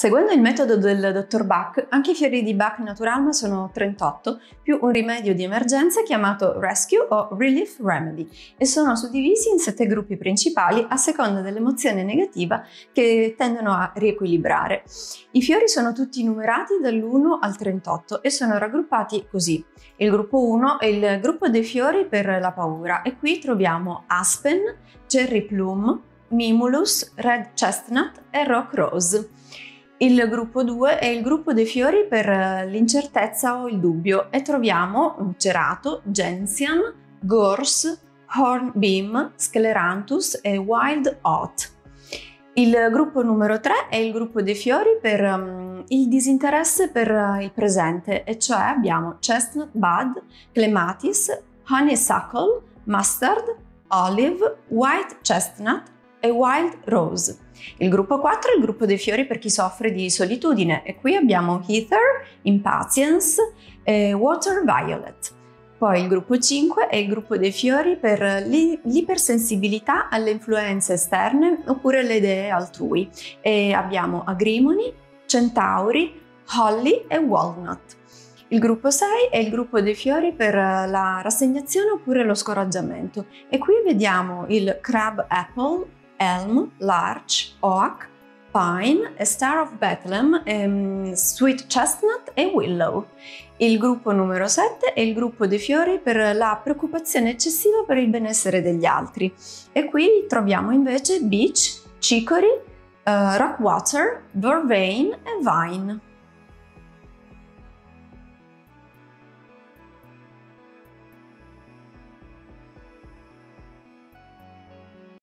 Seguendo il metodo del dottor Bach, anche i fiori di Bach Naturalma sono 38, più un rimedio di emergenza chiamato Rescue o Relief Remedy, e sono suddivisi in 7 gruppi principali a seconda dell'emozione negativa che tendono a riequilibrare. I fiori sono tutti numerati dall'1 al 38 e sono raggruppati così. Il gruppo 1 è il gruppo dei fiori per la paura e qui troviamo Aspen, Cherry Plume, Mimulus, Red Chestnut e Rock Rose. Il gruppo 2 è il gruppo dei fiori per l'incertezza o il dubbio e troviamo Cerato, Gentian, Gorse, Hornbeam, Scleranthus e Wild Oat. Il gruppo numero 3 è il gruppo dei fiori per il disinteresse per il presente, e cioè abbiamo Chestnut Bud, Clematis, Honeysuckle, Mustard, Olive, White Chestnut e Wild Rose. Il gruppo 4 è il gruppo dei fiori per chi soffre di solitudine e qui abbiamo Heather, Impatiens e Water Violet. Poi il gruppo 5 è il gruppo dei fiori per l'ipersensibilità alle influenze esterne oppure alle idee altrui e abbiamo Agrimony, Centaury, Holly e Walnut. Il gruppo 6 è il gruppo dei fiori per la rassegnazione oppure lo scoraggiamento e qui vediamo il Crab Apple, Elm, Larch, Oak, Pine, Star of Bethlehem, Sweet Chestnut e Willow. Il gruppo numero 7 è il gruppo dei fiori per la preoccupazione eccessiva per il benessere degli altri e qui troviamo invece Beech, Chicory, Rockwater, Vervain e Vine.